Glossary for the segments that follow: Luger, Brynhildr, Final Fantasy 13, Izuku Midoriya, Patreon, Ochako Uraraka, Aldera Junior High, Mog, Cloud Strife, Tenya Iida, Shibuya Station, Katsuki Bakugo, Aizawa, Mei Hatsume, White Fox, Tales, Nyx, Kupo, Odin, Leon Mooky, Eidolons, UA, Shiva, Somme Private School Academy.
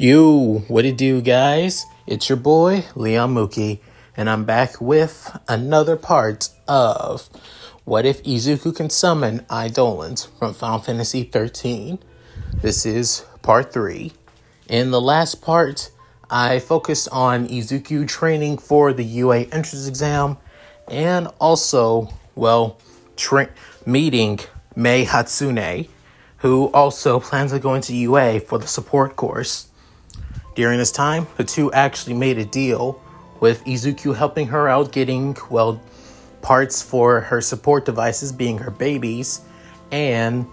Yo, what it do, guys? It's your boy, Leon Mooky, and I'm back with another part of What If Izuku Can Summon Eidolons from Final Fantasy 13. This is part 3. In the last part, I focused on Izuku training for the UA entrance exam, and also, well, meeting Mei Hatsume, who also plans on going to UA for the support course. During this time, the two actually made a deal with Izuku helping her out getting, well, parts for her support devices being her babies, and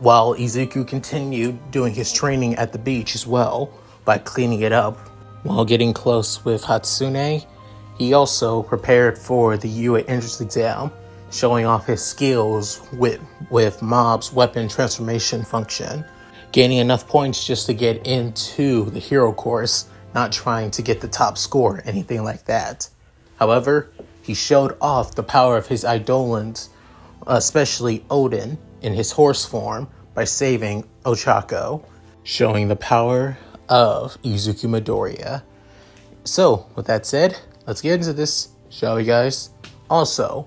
while Izuku continued doing his training at the beach as well by cleaning it up. While getting close with Hatsune, he also prepared for the UA entrance exam, showing off his skills with Mob's weapon transformation function. Gaining enough points just to get into the hero course, not trying to get the top score or anything like that. However, he showed off the power of his Eidolons, especially Odin, in his horse form by saving Ochako, showing the power of Izuku Midoriya. So, with that said, let's get into this, shall we, guys? Also,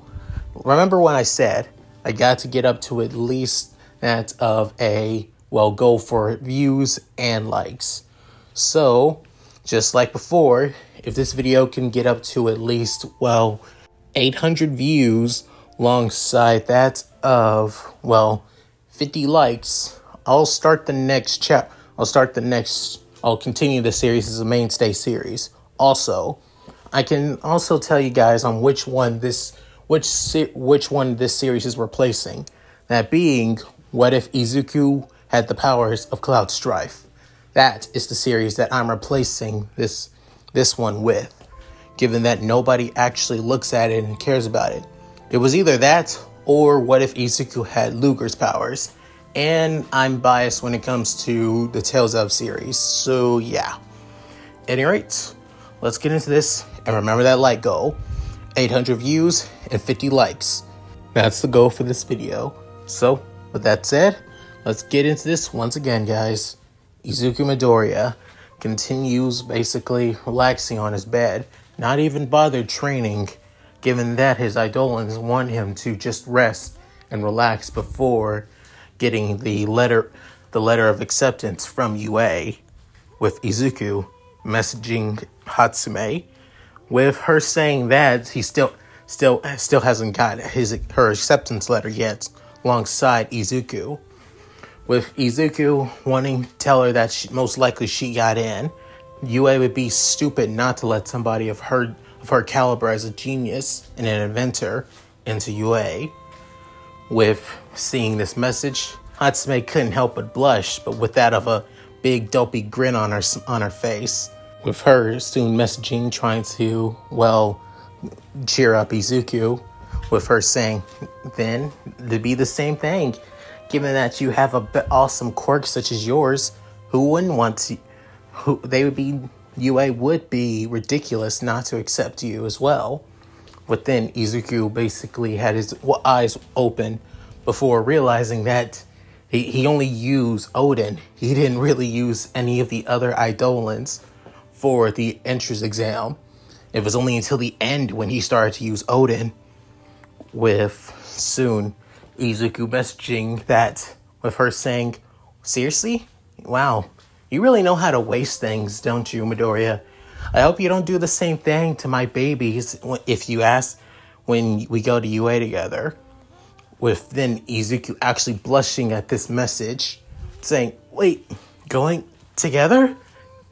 remember when I said I got to get up to at least that of a... well, go for views and likes. So, just like before, if this video can get up to at least, well, 800 views alongside that of, well, 50 likes, I'll continue the series as a mainstay series. Also, I can also tell you guys on which one this series is replacing. That being, What If Izuku Had the Powers of Cloud Strife. That is the series that I'm replacing this one with, given that nobody actually looks at it and cares about it. It was either that or What If Izuku Had Luger's powers, and I'm biased when it comes to the Tales of series, so yeah. At any rate, let's get into this, and remember that like goal, 800 views and 50 likes. That's the goal for this video. So, with that said, let's get into this once again, guys. Izuku Midoriya continues basically relaxing on his bed, not even bothered training, given that his Eidolons want him to just rest and relax before getting the letter of acceptance from UA, with Izuku messaging Hatsume, with her saying that he still hasn't got her acceptance letter yet, alongside Izuku. With Izuku wanting to tell her that most likely she got in, UA would be stupid not to let somebody of her caliber as a genius and an inventor into UA. With seeing this message, Hatsume couldn't help but blush, but with that of a big dopey grin on her face. With her soon messaging trying to, well, cheer up Izuku, with her saying, then, it'd be the same thing. Given that you have an awesome quirk such as yours, who wouldn't want to... UA would be ridiculous not to accept you as well. But then Izuku basically had his eyes open before realizing that he only used Odin. He didn't really use any of the other Eidolons for the entrance exam. It was only until the end when he started to use Odin. With soon... Izuku messaging that, with her saying, seriously? Wow, you really know how to waste things, don't you, Midoriya? I hope you don't do the same thing to my babies if you ask when we go to UA together. With then Izuku actually blushing at this message, saying, wait, going together?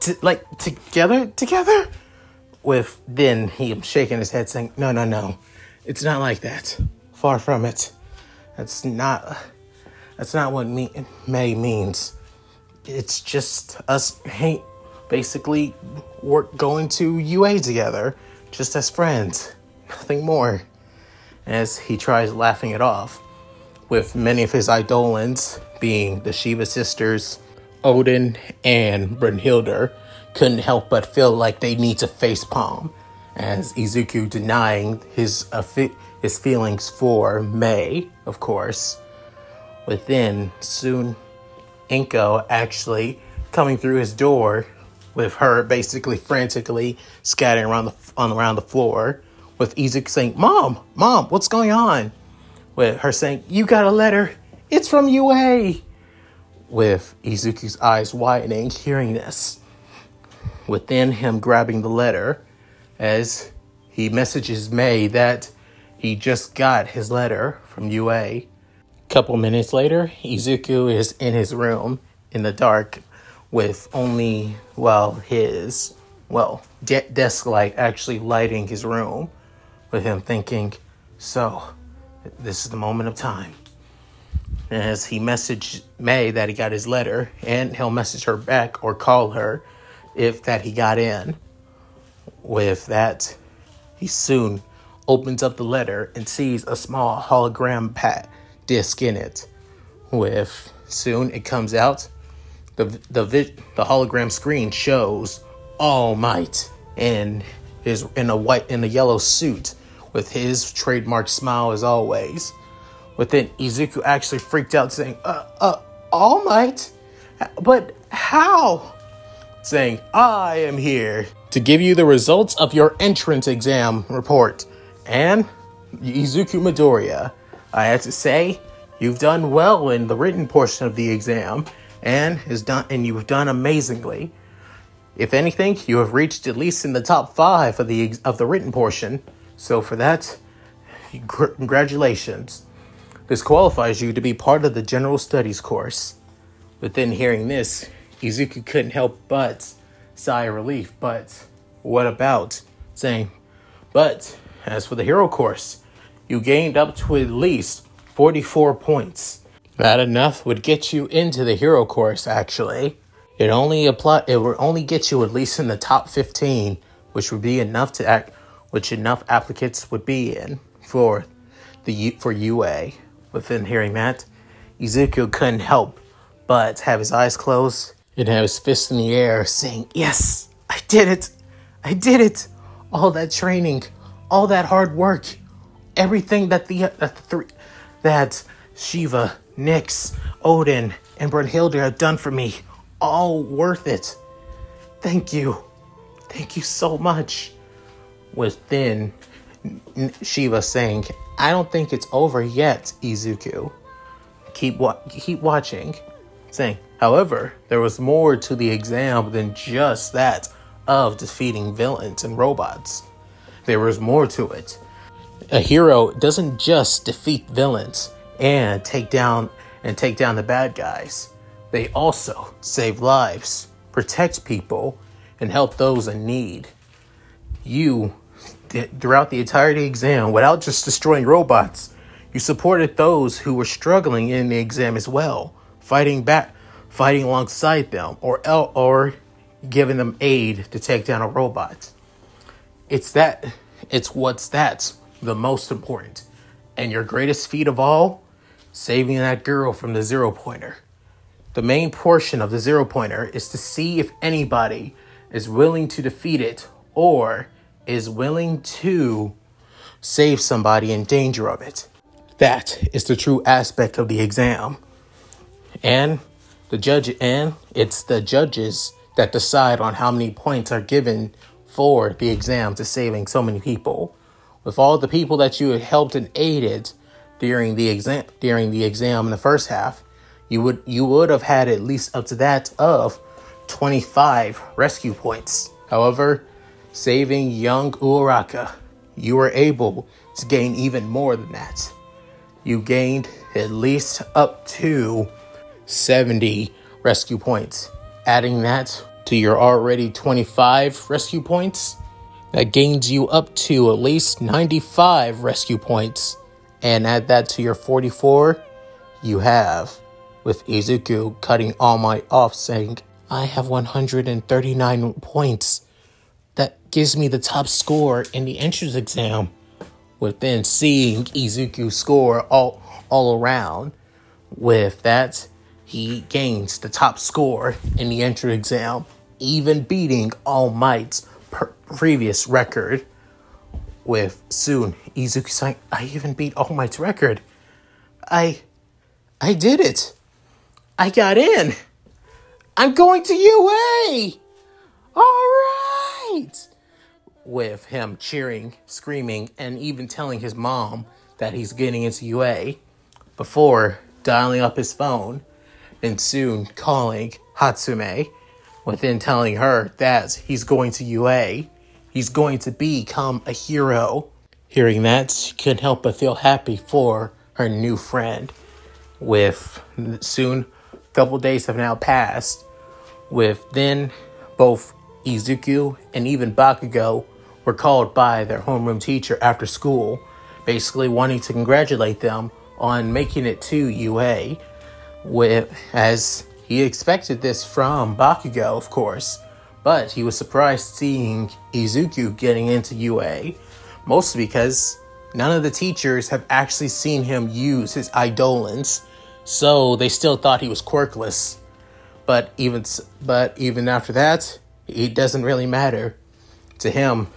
Together? With then him shaking his head saying, no, it's not like that. Far from it. That's not what Mei means. It's just us basically we're going to UA together, just as friends, nothing more. As he tries laughing it off, with many of his Eidolons, being the Shiva sisters, Odin, and Brynhildr, couldn't help but feel like they need to facepalm, as Izuku denying his feelings for Mei, of course. Within soon Inko actually coming through his door with her basically frantically scattering around the floor, with Izuku saying, Mom, what's going on? With her saying, you got a letter. It's from UA. With Izuku's eyes widening, hearing this. Within him grabbing the letter as he messages Mei that he just got his letter from UA. A couple minutes later, Izuku is in his room in the dark with only, desk light actually lighting his room, with him thinking, so, this is the moment of time. As he messaged Mei that he got his letter, and he'll message her back or call her if that he got in. With that, he soon opens up the letter and sees a small hologram disc in it. With soon it comes out, the hologram screen shows All Might in a yellow suit with his trademark smile as always. Within Izuku actually freaked out, saying, All Might? But how? Saying, I am here to give you the results of your entrance exam report. And Izuku Midoriya, I have to say, you've done well in the written portion of the exam, and you've done amazingly. If anything, you have reached at least in the top 5 of the written portion. So for that, congratulations. This qualifies you to be part of the General Studies course. Within hearing this, Izuku couldn't help but sigh of relief. But what about saying, but as for the hero course, you gained up to at least 44 points. That enough would get you into the hero course, actually. It would only get you at least in the top 15, which would be enough which enough applicants would be in for UA. Within hearing that, Izuku couldn't help but have his eyes closed and have his fist in the air, saying, yes, I did it. All that training, all that hard work, everything that Shiva, Nyx, Odin, and Brynhildr have done for me, all worth it. Thank you so much. Within Shiva saying, I don't think it's over yet, Izuku. Keep watching. Saying, however, there was more to the exam than just that of defeating villains and robots. There was more to it. A hero doesn't just defeat villains and take down the bad guys. They also save lives, protect people, and help those in need. You, throughout the entirety exam, without just destroying robots, you supported those who were struggling in the exam as well, fighting alongside them, or giving them aid to take down a robot. That's the most important, and your greatest feat of all, saving that girl from the zero pointer. The main portion of the zero pointer is to see if anybody is willing to defeat it or is willing to save somebody in danger of it. That is the true aspect of the exam. And it's the judges that decide on how many points are given for the exam to saving so many people. With all the people that you had helped and aided during the exam in the first half, you would have had at least up to that of 25 rescue points. However, saving young Uraraka, you were able to gain even more than that. You gained at least up to 70 rescue points. Adding that to your already 25 rescue points, that gains you up to at least 95 rescue points. And add that to your 44, you have, with Izuku cutting All Might off, saying, I have 139 points. That gives me the top score in the entrance exam. With then seeing Izuku score all around, with that, he gains the top score in the entrance exam, even beating All Might's previous record. With soon Izuku saying, I even beat All Might's record. I did it. I got in. I'm going to UA. all right, with him cheering, screaming, and even telling his mom that he's getting into UA before dialing up his phone and soon calling Hatsume, within telling her that he's going to UA, he's going to become a hero. Hearing that, she couldn't help but feel happy for her new friend. With soon, a couple days have now passed, with then both Izuku and even Bakugo were called by their homeroom teacher after school, basically wanting to congratulate them on making it to UA, with, as he expected this from Bakugo, of course, but he was surprised seeing Izuku getting into UA, mostly because none of the teachers have actually seen him use his Eidolons, so they still thought he was quirkless. But even after that, it doesn't really matter to him.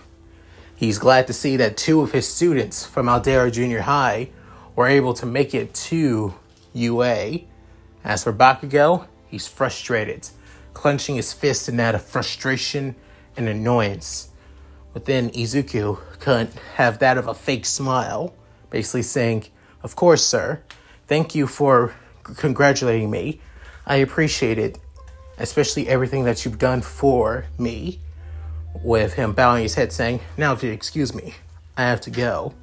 He's glad to see that two of his students from Aldera Junior High were able to make it to UA. As for Bakugo, he's frustrated, clenching his fist in that of frustration and annoyance. But then Izuku couldn't have that of a fake smile, basically saying, "Of course, sir. Thank you for congratulating me. I appreciate it, especially everything that you've done for me." With him bowing his head saying, "Now if you excuse me, I have to go."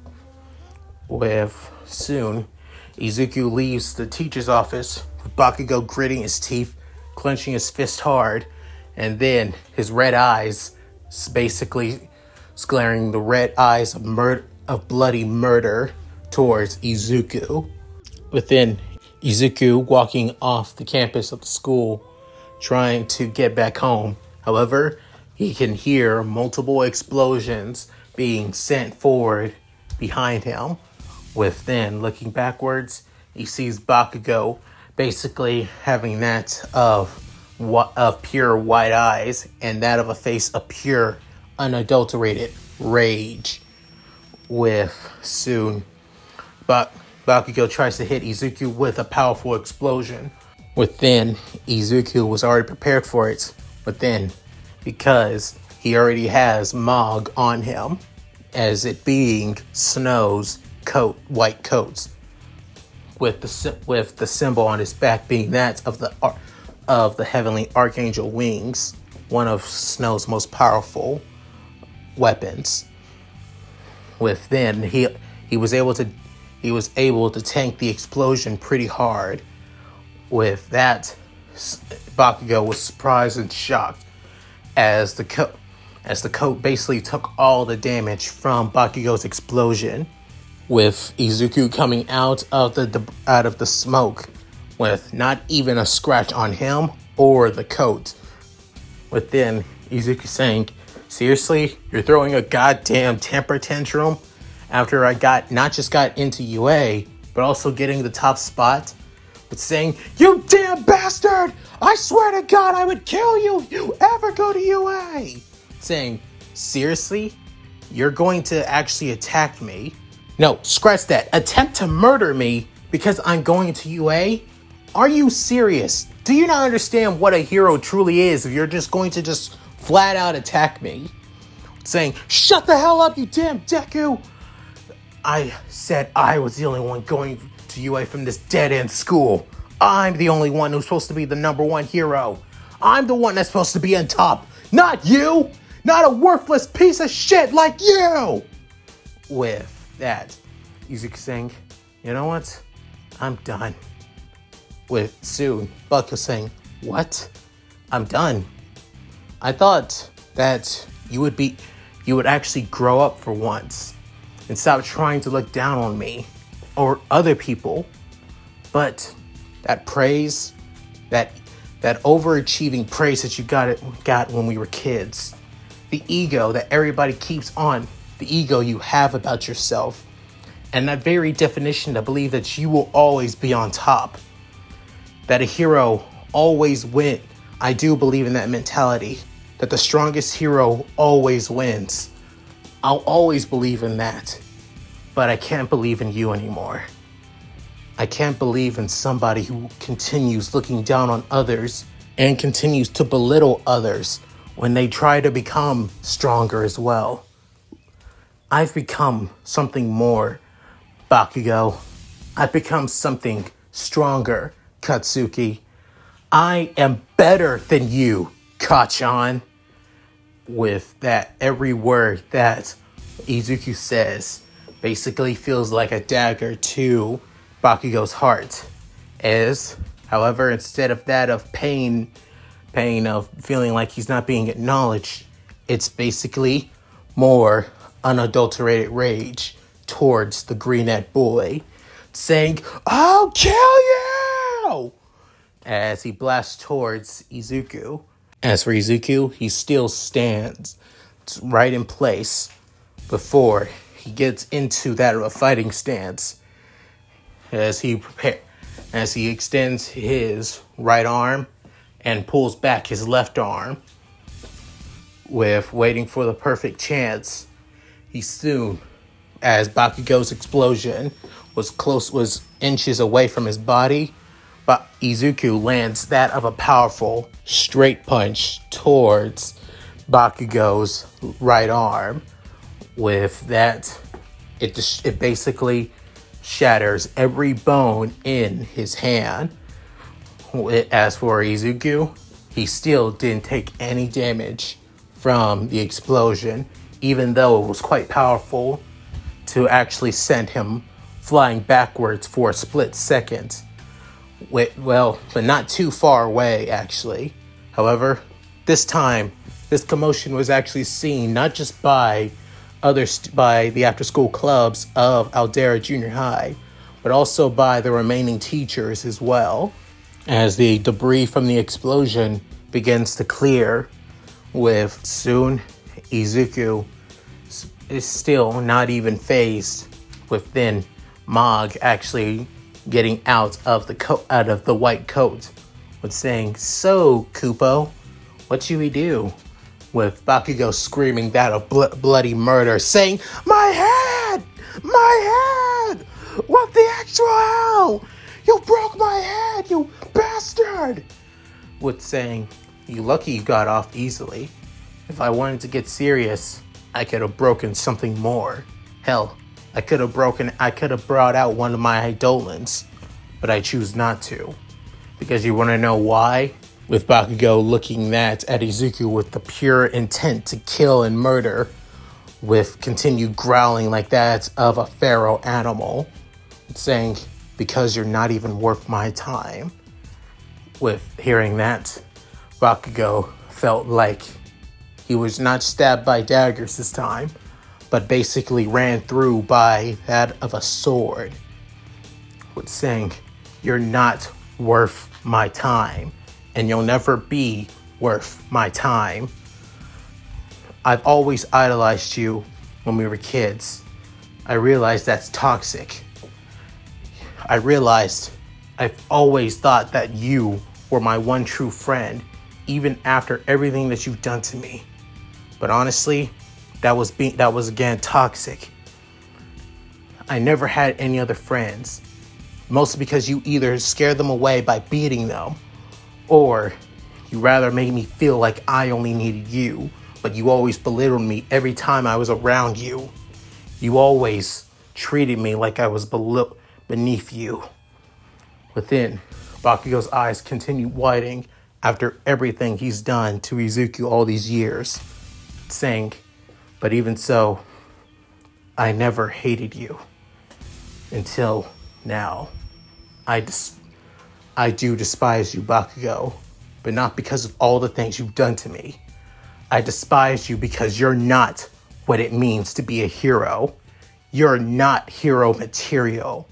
With soon, Izuku leaves the teacher's office, with Bakugo gritting his teeth, clenching his fist hard, and then his red eyes, basically glaring the red eyes of bloody murder towards Izuku. Within Izuku walking off the campus of the school, trying to get back home. However, he can hear multiple explosions being sent forward behind him. With then looking backwards, he sees Bakugo basically having that of pure white eyes and that of a face of pure unadulterated rage. With soon, Bakugo tries to hit Izuku with a powerful explosion. With then, Izuku was already prepared for it, but then, because he already has Mog on him, as it being Snow's coat, white coats, with the symbol on his back being that of the heavenly archangel wings, one of Snow's most powerful weapons. With then, he was able to tank the explosion pretty hard. With that, Bakugo was surprised and shocked as the coat basically took all the damage from Bakugo's explosion. With Izuku coming out of the smoke with not even a scratch on him or the coat. With then Izuku saying, "Seriously, you're throwing a goddamn temper tantrum after I not just got into UA, but also getting the top spot?" But saying, "You damn bastard! I swear to God I would kill you if you ever go to UA!" Saying, "Seriously? You're going to actually attack me? No, scratch that. Attempt to murder me because I'm going to UA? Are you serious? Do you not understand what a hero truly is if you're just going to just flat out attack me?" Saying, "Shut the hell up, you damn Deku! I said I was the only one going to UA from this dead-end school. I'm the only one who's supposed to be the number one hero. I'm the one that's supposed to be on top. Not you! Not a worthless piece of shit like you!" With that, Izuku saying, "You know what? I'm done." With soon, Bakugo saying, "What? I'm done. I thought that you would actually grow up for once and stop trying to look down on me or other people. But that praise, that overachieving praise that you got when we were kids, the ego that everybody keeps on, the ego you have about yourself, and that very definition to believe that you will always be on top, that a hero always wins. I do believe in that mentality, that the strongest hero always wins. I'll always believe in that, but I can't believe in you anymore. I can't believe in somebody who continues looking down on others and continues to belittle others when they try to become stronger as well. I've become something more, Bakugo. I've become something stronger, Katsuki. I am better than you, Kachan. With that, every word that Izuku says basically feels like a dagger to Bakugo's heart. However, instead of that of pain of feeling like he's not being acknowledged, it's basically more unadulterated rage towards the brunette boy, saying, "I'll kill you!" as he blasts towards Izuku. As for Izuku, he still stands right in place before he gets into that of a fighting stance. As he extends his right arm and pulls back his left arm, with waiting for the perfect chance, he soon, as Bakugo's explosion was inches away from his body, but Izuku lands that of a powerful straight punch towards Bakugo's right arm. With that, it basically shatters every bone in his hand. As for Izuku, he still didn't take any damage from the explosion, even though it was quite powerful to actually send him flying backwards for a split second. Well, but not too far away, actually. However, this time, this commotion was actually seen not just by the after-school clubs of Aldera Junior High, but also by the remaining teachers as well, as the debris from the explosion begins to clear. With soon, Izuku is still not even phased, with then Mog actually getting out of the white coat, with saying, "So, Kupo, what should we do?" With Bakugo screaming that of bloody murder, saying, "My head! My head! What the actual hell? You broke my head, you bastard!" With saying, "You lucky you got off easily. If I wanted to get serious, I could have broken something more. Hell, I could have brought out one of my Eidolons, but I choose not to." Because you want to know why? With Bakugo looking at Izuku with the pure intent to kill and murder, with continued growling like that of a feral animal, saying, "Because you're not even worth my time." With hearing that, Bakugo felt like he was not stabbed by daggers this time, but basically ran through by that of a sword, with saying, "You're not worth my time. And you'll never be worth my time. I've always idolized you when we were kids. I realized that's toxic. I realized I've always thought that you were my one true friend, even after everything that you've done to me. But honestly, that was again toxic. I never had any other friends, mostly because you either scared them away by beating them, or you rather made me feel like I only needed you, but you always belittled me every time I was around you. You always treated me like I was beneath you." Within, Bakugo's eyes continue widening after everything he's done to Izuku all these years, saying, "But even so, I never hated you. Until now, I do despise you, Bakugo, but not because of all the things you've done to me. I despise you because you're not what it means to be a hero. You're not hero material.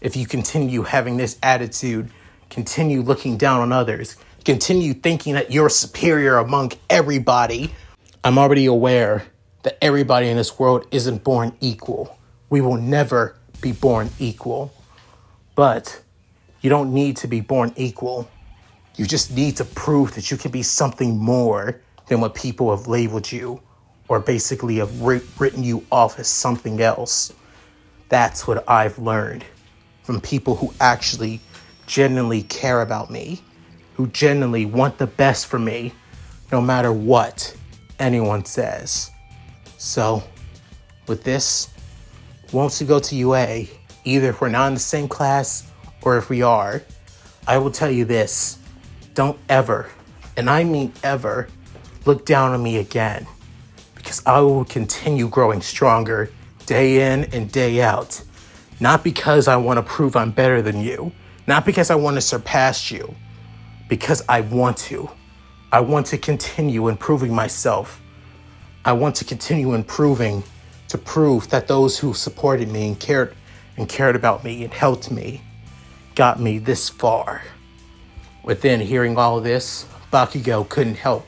If you continue having this attitude, continue looking down on others, continue thinking that you're superior among everybody, I'm already aware that everybody in this world isn't born equal. We will never be born equal. But you don't need to be born equal. You just need to prove that you can be something more than what people have labeled you, or basically have written you off as something else. That's what I've learned from people who actually genuinely care about me, who genuinely want the best for me, no matter what anyone says. So, with this, once we go to UA, either if we're not in the same class or if we are, I will tell you this, don't ever, and I mean ever, look down on me again, because I will continue growing stronger day in and day out. Not because I want to prove I'm better than you, not because I want to surpass you, because I want to. I want to continue improving myself. I want to continue improving to prove that those who supported me and cared about me and helped me got me this far. Within hearing all of this, Bakugo couldn't help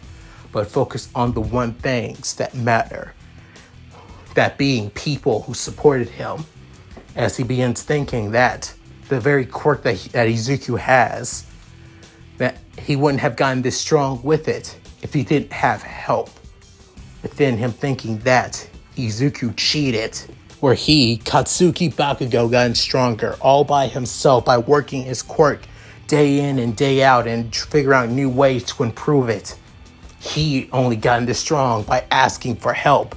but focus on the one things that matter, that being people who supported him, as he begins thinking that the very quirk that Izuku has, that he wouldn't have gotten this strong with it if he didn't have help. Within him thinking that, Izuku cheated, where he, Katsuki Bakugo, gotten stronger all by himself by working his quirk day in and day out and figuring out new ways to improve it. He only gotten this strong by asking for help,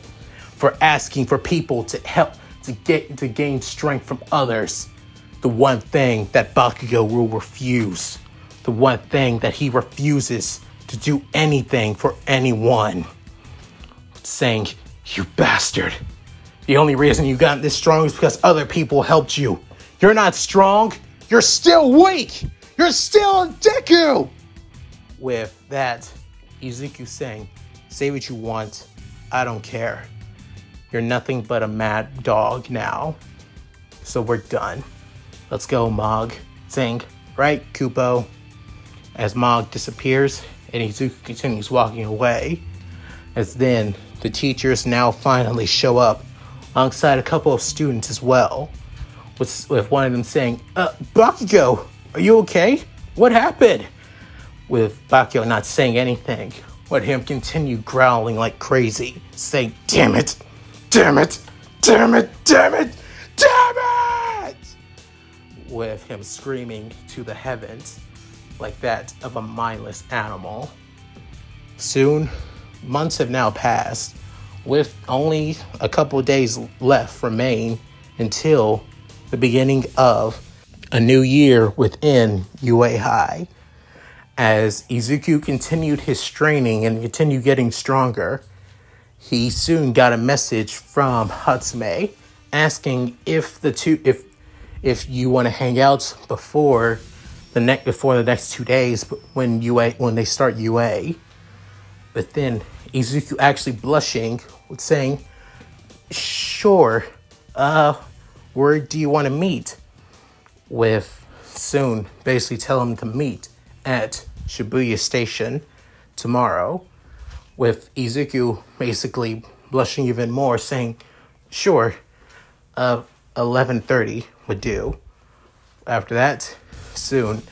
for asking for people to help, to gain strength from others. The one thing that Bakugo will refuse, the one thing that he refuses to do anything for anyone, saying, "You bastard. The only reason you got this strong is because other people helped you. You're not strong. You're still weak. You're still a Deku." With that, Izuku saying, "Say what you want. I don't care. You're nothing but a mad dog now. So we're done. Let's go, Mog." Saying, "Right, Kupo." As Mog disappears and Izuku continues walking away. As then, the teachers now finally show up alongside a couple of students as well. With one of them saying, "Bakugo, are you okay? What happened?" With Bakugo not saying anything, but him continue growling like crazy, saying, "Damn it! Damn it! Damn it! Damn it! Damn it!" With him screaming to the heavens like that of a mindless animal. Soon, months have now passed, with only a couple days left remain until the beginning of a new year within UA High. As Izuku continued his training and continued getting stronger, he soon got a message from Hatsume asking if you want to hang out before the next 2 days when they start UA. But then Izuku actually blushing with saying, "Sure, where do you want to meet?" With soon basically tell him to meet at Shibuya Station tomorrow, with Izuku basically blushing even more, saying, "Sure, 11:30 would do." After that, soon,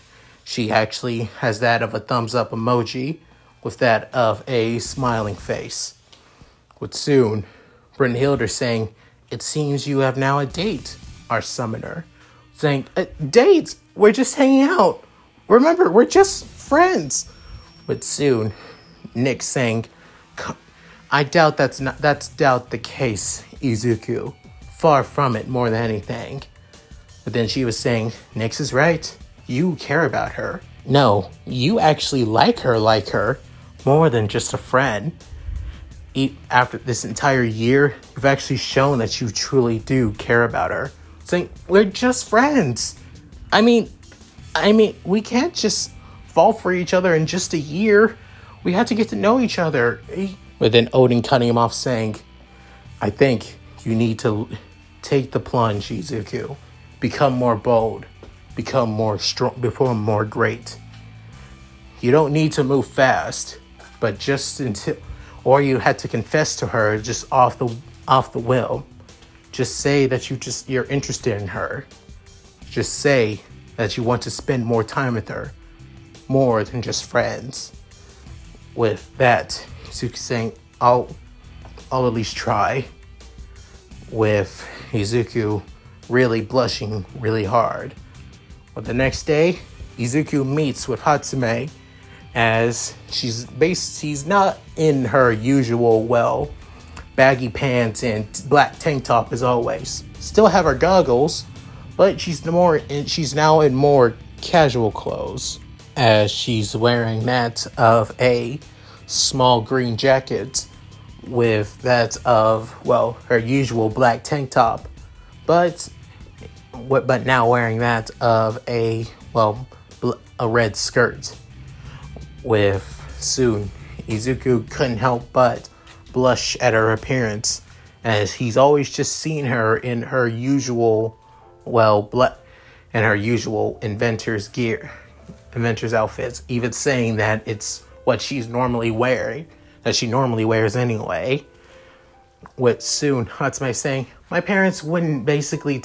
she actually has that of a thumbs up emoji with that of a smiling face. With soon, Brynhildr saying, "It seems you have now a date," our summoner. Saying, "A date? We're just hanging out. Remember, we're just friends." But soon, Nick saying, "I doubt that's the case, Izuku. Far from it more than anything." But then she was saying, "Nix is right. You care about her. No, you actually like her, more than just a friend. After this entire year, you've actually shown that you truly do care about her." Saying, "We're just friends. I mean, we can't just fall for each other in just a year. We had to get to know each other." But then Odin cutting him off saying, "I think you need to take the plunge, Izuku. Become more bold. Become more strong. Become more great. You don't need to move fast, but just until, or you had to confess to her just off the will. Just say that you're interested in her. Just say that you want to spend more time with her, more than just friends." With that, Izuku saying, I'll at least try." With Izuku really blushing really hard. Well, the next day, Izuku meets with Hatsume as she's not in her usual, well, baggy pants and black tank top as always. Still have her goggles, but she's now in more casual clothes, as she's wearing that of a small green jacket with that of, well, her usual black tank top, but now wearing that of a, well, a red skirt. With soon, Izuku couldn't help but blush at her appearance, as he's always just seen her in her usual, well, and her usual inventor's outfits, even saying that it's what she's normally wearing, that she normally wears anyway. With soon Hatsume saying, "My parents wouldn't basically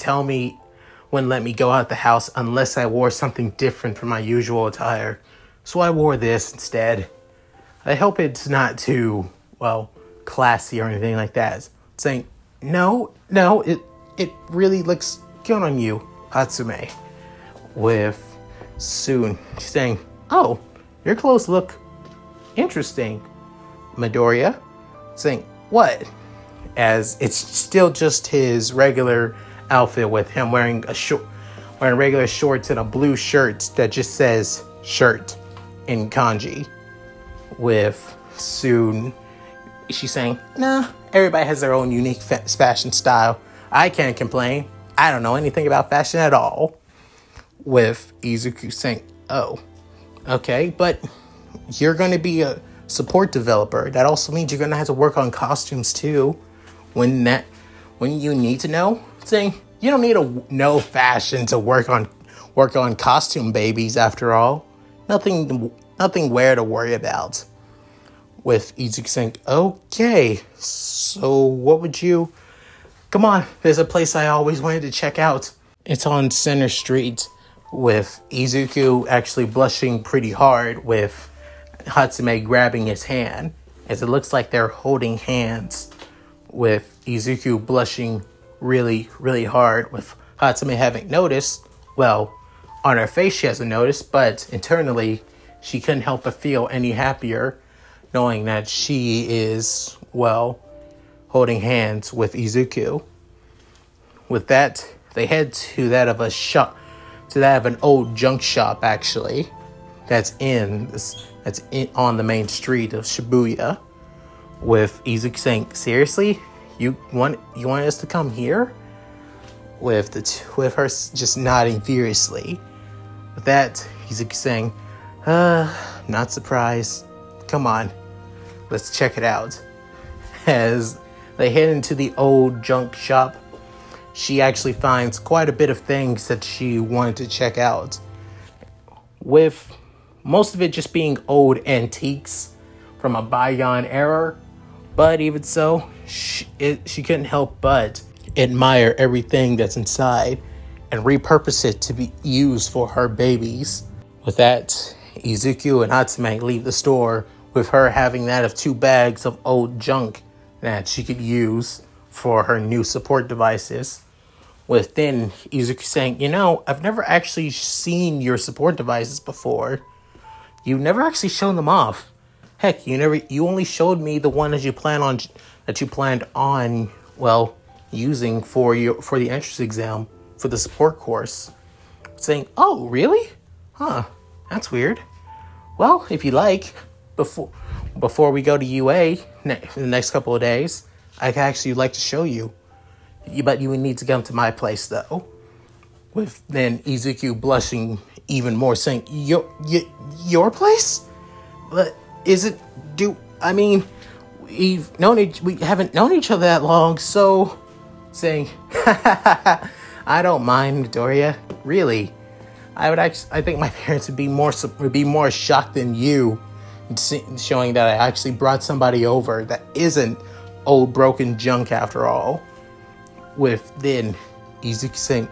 wouldn't let me go out the house unless I wore something different from my usual attire. So I wore this instead. I hope it's not too, well, classy or anything like that." Saying, No, it really looks good on you, Hatsume." With soon saying, "Oh, your clothes look interesting, Midoriya." Saying, "What?" As it's still just his regular outfit, with him wearing regular shorts and a blue shirt that just says "shirt" in kanji. With soon she's saying, "Nah, everybody has their own unique fashion style. I can't complain. I don't know anything about fashion at all." With Izuku saying, "Oh, okay, but you're going to be a support developer. That also means you're going to have to work on costumes too. When you need to know." Saying, "You don't need to know fashion to work on costume babies after all. Nothing where to worry about." With Izuku saying, "Okay, so what would you... Come on, there's a place I always wanted to check out. It's on Center Street." With Izuku actually blushing pretty hard, with Hatsume grabbing his hand, as it looks like they're holding hands. With Izuku blushing really, really hard, with Hatsume having noticed. Well, on her face she hasn't noticed, but internally she couldn't help but feel any happier, knowing that she is, well, holding hands with Izuku. With that, they head to that of an old junk shop, actually, that's on the main street of Shibuya. With Izuku saying, "Seriously, you want us to come here?" With her just nodding furiously. With that, Izuku saying, "Not surprised. Come on, let's check it out." As they head into the old junk shop, she actually finds quite a bit of things that she wanted to check out, with most of it just being old antiques from a bygone era. But even so, she couldn't help but admire everything that's inside and repurpose it to be used for her babies. With that, Izuku and Hatsume leave the store, with her having that of 2 bags of old junk that she could use for her new support devices. With then Izuku saying, "You know, I've never actually seen your support devices before. You've never actually shown them off. Heck, you only showed me the one that you planned on, well, using for the entrance exam for the support course." Saying, "Oh, really? Huh, that's weird. Well, if you like, before we go to UA in the next couple of days, I could actually like to show you. But you would need to come to my place, though." With then Izuku blushing even more, saying, "Your place? But is it? I mean, we haven't known each other that long, so..." Saying, "I don't mind, Midoriya. Really, I think my parents would be more shocked than you, showing that I actually brought somebody over that isn't old broken junk after all." With then Izuku saying,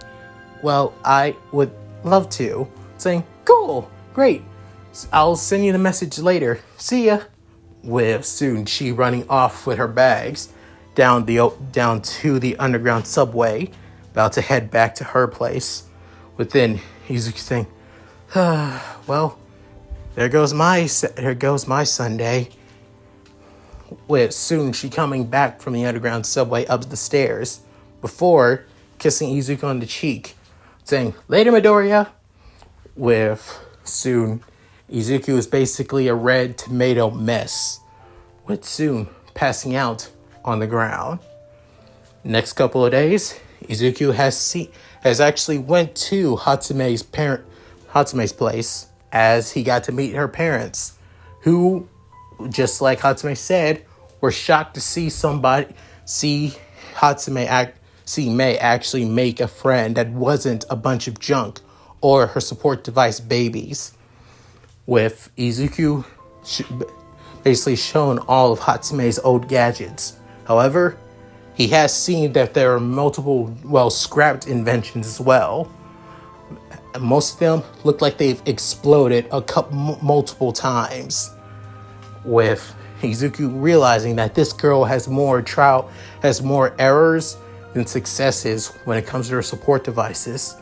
"Well, I would love to." Saying, "Cool, great, I'll send you the message later, see ya." With soon she running off with her bags down to the underground subway, about to head back to her place. With then Izuku saying, "Well, There goes my Sunday. With soon she coming back from the underground subway up the stairs, before kissing Izuku on the cheek, saying, "Later, Midoriya." With soon, Izuku is basically a red tomato mess, with soon passing out on the ground. Next couple of days, Izuku has actually went to Hatsume's place, as he got to meet her parents, who, just like Hatsume said, were shocked to see Mei actually make a friend that wasn't a bunch of junk or her support device babies. With Izuku basically shown all of Hatsume's old gadgets. However, he has seen that there are multiple, well, scrapped inventions as well. Most of them look like they've exploded multiple times. With Izuku realizing that this girl has more errors than successes when it comes to her support devices,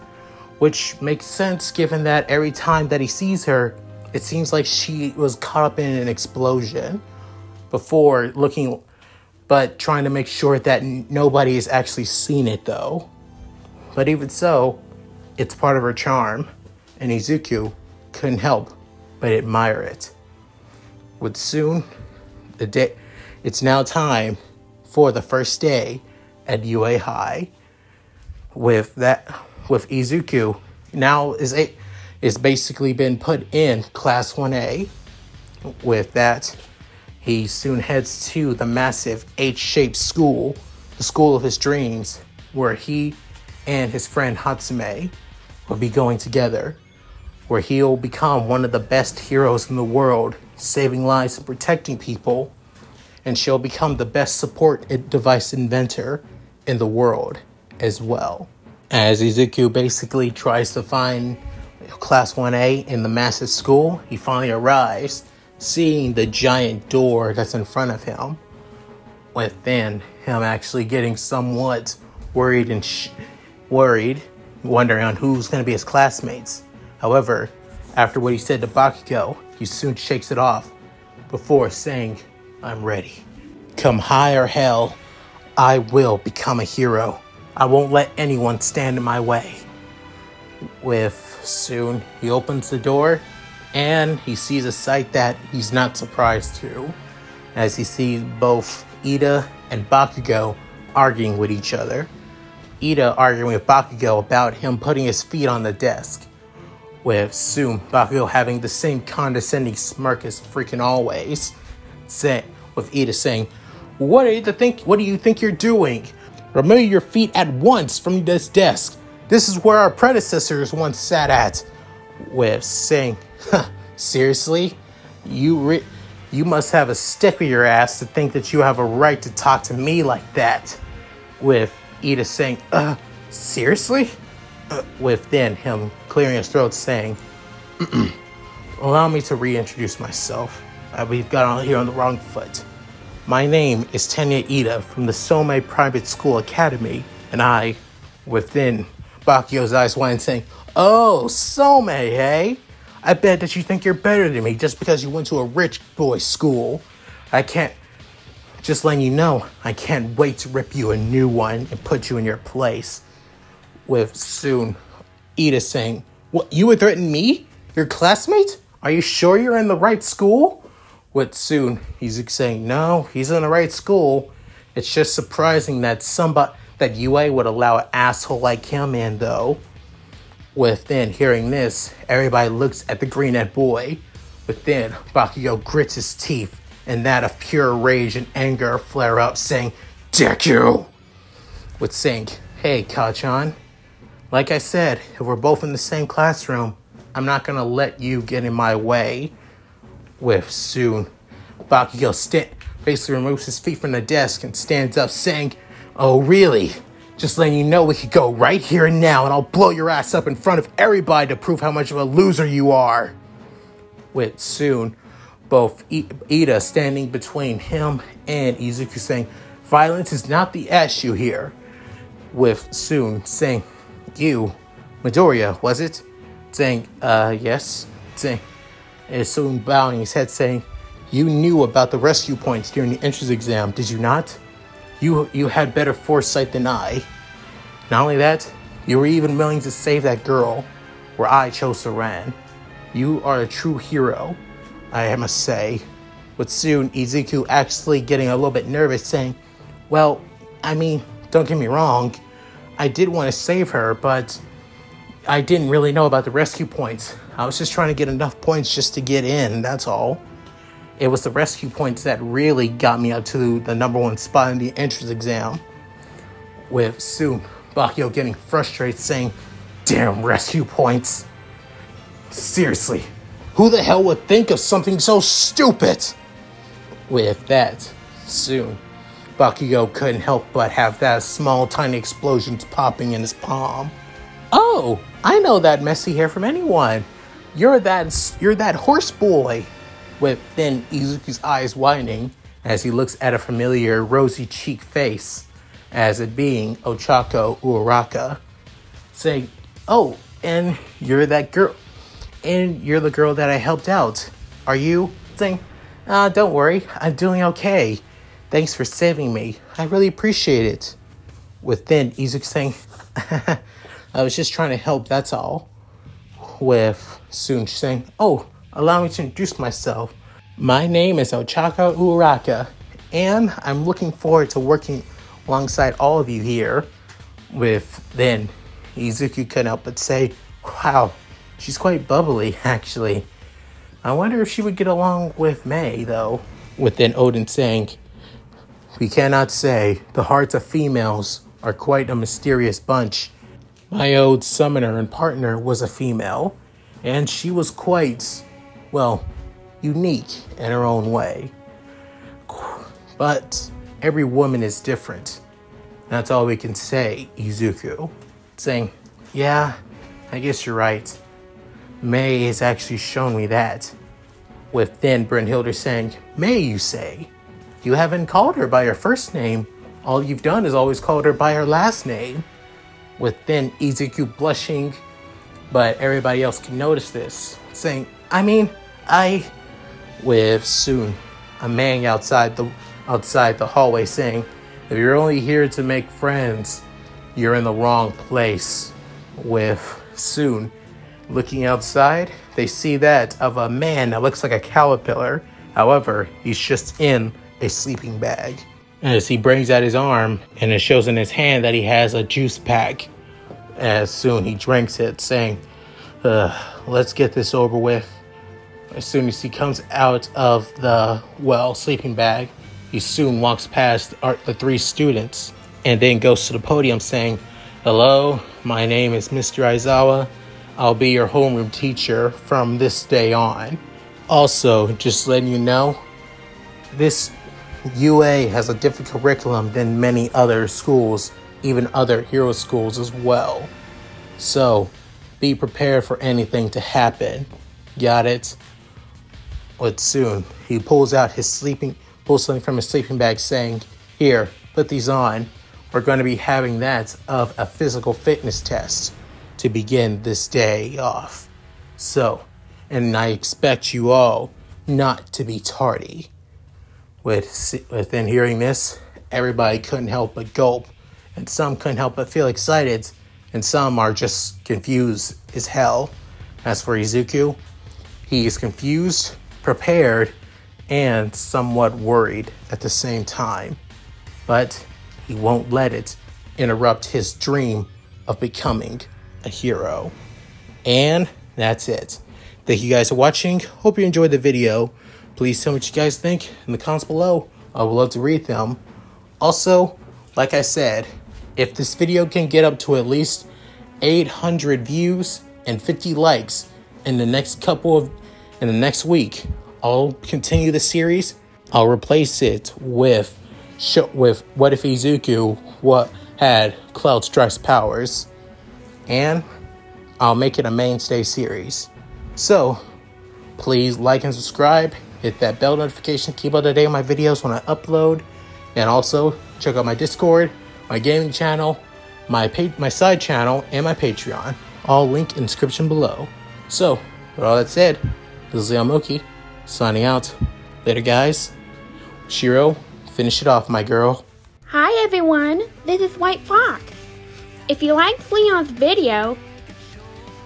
which makes sense given that every time that he sees her, it seems like she was caught up in an explosion before looking, but trying to make sure that nobody has actually seen it though. But even so, it's part of her charm, and Izuku couldn't help but admire it. With soon, it's now time for the first day at UA High. With Izuku now is basically been put in Class 1A. With that, he soon heads to the massive H-shaped school, the school of his dreams, where he and his friend Hatsume will be going together, where he'll become one of the best heroes in the world, saving lives and protecting people, and she'll become the best support device inventor in the world as well. As Izuku basically tries to find Class 1A in the massive school, he finally arrives, seeing the giant door that's in front of him, with then him actually getting somewhat worried and wondering on who's going to be his classmates. However, after what he said to Bakugo, he soon shakes it off before saying, "I'm ready. Come high or hell, I will become a hero. I won't let anyone stand in my way." With soon, he opens the door and he sees a sight that he's not surprised to, as he sees both Iida and Bakugo arguing with each other. Iida arguing with Bakugo about him putting his feet on the desk, with soon Bakugo having the same condescending smirk as freaking always, with Iida saying, "What do you think you're doing? Remove your feet at once from this desk. This is where our predecessors once sat at." With saying, "Huh, seriously? You must have a stick with your ass to think that you have a right to talk to me like that." With Iida saying, "Seriously?" With then him clearing his throat, saying, "Allow me to reintroduce myself. We've got on here on the wrong foot. My name is Tenya Iida from the Somme Private School Academy, and I," within Bakugo's eyes wide saying, "Oh, Somme, hey? I bet that you think you're better than me just because you went to a rich boy school. Just letting you know, I can't wait to rip you a new one and put you in your place." With soon, Iida saying, "What, you would threaten me? Your classmate? Are you sure you're in the right school?" With soon, he's saying, "No, he's in the right school. It's just surprising that UA would allow an asshole like him in, though." With then hearing this, everybody looks at the green-head boy. With then, Bakugo grits his teeth, and that of pure rage and anger flare up, saying, "Dick you!" With saying, "Hey, Ka-chan. Like I said, if we're both in the same classroom, I'm not gonna let you get in my way." With soon, Bakugo basically removes his feet from the desk and stands up, saying, "Oh really? Just letting you know we could go right here and now, and I'll blow your ass up in front of everybody to prove how much of a loser you are." With soon, both Iida standing between him and Izuku, saying, "Violence is not the issue here." With soon saying, "You, Midoriya, was it?" Saying, "Yes." Saying, and is soon bowing his head saying, "You knew about the rescue points during the entrance exam, did you not? You had better foresight than I. Not only that, you were even willing to save that girl, where I chose to run. You are a true hero, I must say." But soon, Izuku actually getting a little bit nervous, saying, "Well, I mean, don't get me wrong, I did want to save her, but I didn't really know about the rescue points. I was just trying to get enough points just to get in, that's all. It was the rescue points that really got me up to the #1 spot in the entrance exam." With soon, Bakugo getting frustrated, saying, "Damn rescue points. Seriously, who the hell would think of something so stupid?" With that, soon, Bakugo couldn't help but have that small, tiny explosions popping in his palm. "Oh, I know that messy hair from anyone. You're that horse boy." With then Izuku's eyes widening as he looks at a familiar rosy-cheeked face, as it being Ochako Uraraka, saying, "Oh, and you're that girl, and you're the girl that I helped out, are you?" Saying, "Don't worry, I'm doing okay. Thanks for saving me, I really appreciate it." With then Izuku saying, "I was just trying to help, that's all." With soon saying, "Oh, allow me to introduce myself. My name is Ochako Uraraka, and I'm looking forward to working alongside all of you here." With then Izuku couldn't help but say, "Wow, she's quite bubbly, actually. I wonder if she would get along with Mei, though." With then Odin saying, "We cannot say. The hearts of females are quite a mysterious bunch. My old summoner and partner was a female, and she was quite, well, unique in her own way. But every woman is different. That's all we can say, Izuku." Saying, "Yeah, I guess you're right. Mei has actually shown me that." With then Brynhildr saying, "Mei, you say? You haven't called her by her first name. All you've done is always called her by her last name." With then Izuku blushing, but everybody else can notice this, saying, "I mean, I..." With soon, a man outside the hallway saying, "If you're only here to make friends, you're in the wrong place." With soon, looking outside, they see that of a man that looks like a caterpillar. However, he's just in a sleeping bag, as he brings out his arm and it shows in his hand that he has a juice pack. As soon he drinks it, saying, "Let's get this over with." As soon as he comes out of the, well, sleeping bag, he soon walks past the three students and then goes to the podium saying, "Hello, my name is Mr. Aizawa. I'll be your homeroom teacher from this day on. Also, just letting you know, this UA has a different curriculum than many other schools, even other hero schools as well. So, be prepared for anything to happen. Got it?" But soon, he pulls something from his sleeping bag saying, "Here, put these on. We're going to be having that of a physical fitness test to begin this day off. So, and I expect you all not to be tardy." Within hearing this, everybody couldn't help but gulp, and some couldn't help but feel excited, and some are just confused as hell. As for Izuku, he is confused, prepared, and somewhat worried at the same time. But he won't let it interrupt his dream of becoming a hero. And that's it. Thank you guys for watching. Hope you enjoyed the video. Please tell me what you guys think in the comments below. I would love to read them. Also, like I said, if this video can get up to at least 800 views and 50 likes in the next week, I'll continue the series. I'll replace it with what if Izuku had Cloud Strife's powers, and I'll make it a mainstay series. So please like and subscribe, hit that bell notification, keep up to date on my videos when I upload, and also check out my Discord, my gaming channel, my side channel, and my Patreon. All linked in the description below. So, with all that said, This is Leon Mooky, signing out. Later, guys. Shiro, finish it off, my girl. Hi, everyone. This is White Fox. If you liked Leon's video,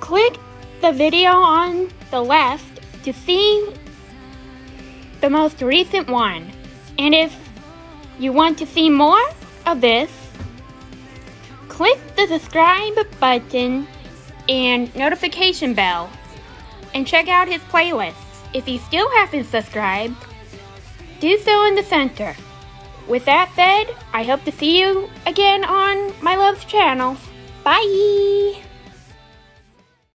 click the video on the left to see the most recent one. And if you want to see more of this, click the subscribe button and notification bell, and check out his playlist. If you still haven't subscribed, do so in the center. With that said, I hope to see you again on my love's channel. Bye!